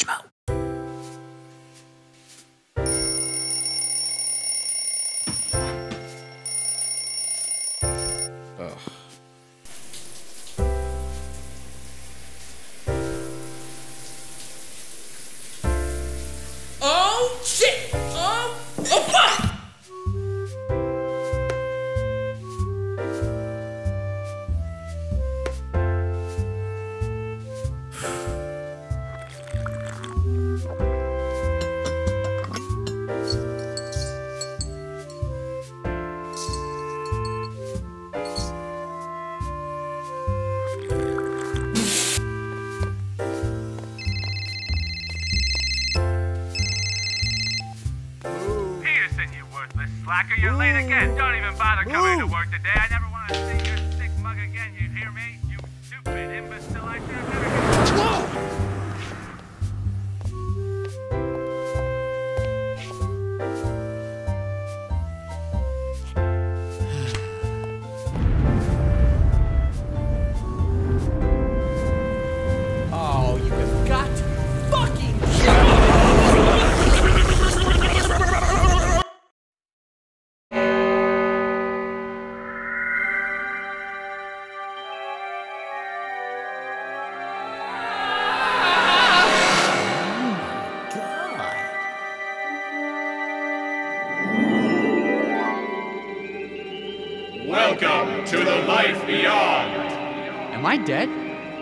judgment. Ugh. Oh, shit! Oh, fuck! Slacker, you're late again. Don't even bother coming to work today. I never want to see your sick mug again. You hear me? You stupid imbecile. I should have never... Welcome to the life beyond. Am I dead?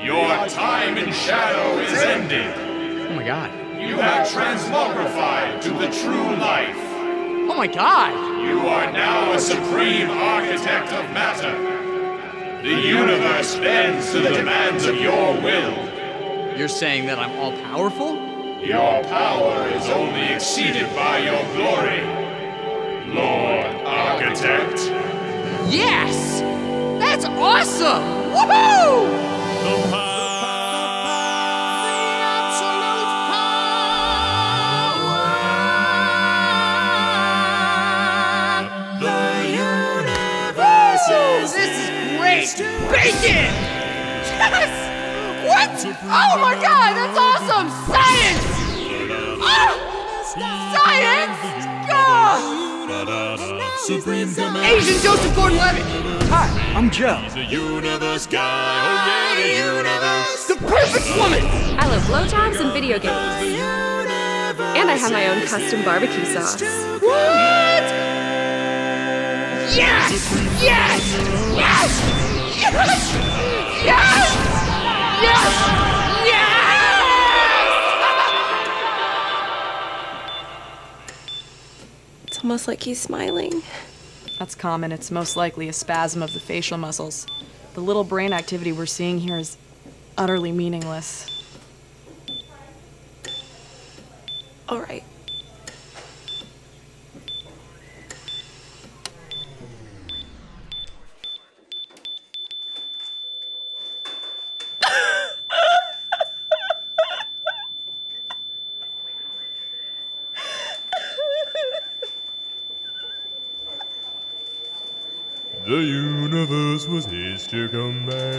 Your time in shadow is ended. Oh my god. You have transmogrified to the true life. Oh my god. You are now a supreme architect of matter. The universe bends to the demands of your will. You're saying that I'm all powerful? Your power is only exceeded by your glory, Lord Architect. Yes! That's awesome! Woohoo! The absolute power! The universe is... This is great! Bacon! Yes! What? Oh my god, that's awesome! Science! Oh! Science! God! Asian Joseph Gordon-Levitt! Hi, I'm Joe. He's a universe guy, oh yeah, the universe. The perfect woman! I love blowjobs and video games. And I have my own custom barbecue sauce. What? Yes! Yes! Yes! Yes! Yes! Yes! Yes! Yes! It's almost like he's smiling. That's common. It's most likely a spasm of the facial muscles. The little brain activity we're seeing here is utterly meaningless. All right. The universe was his to command.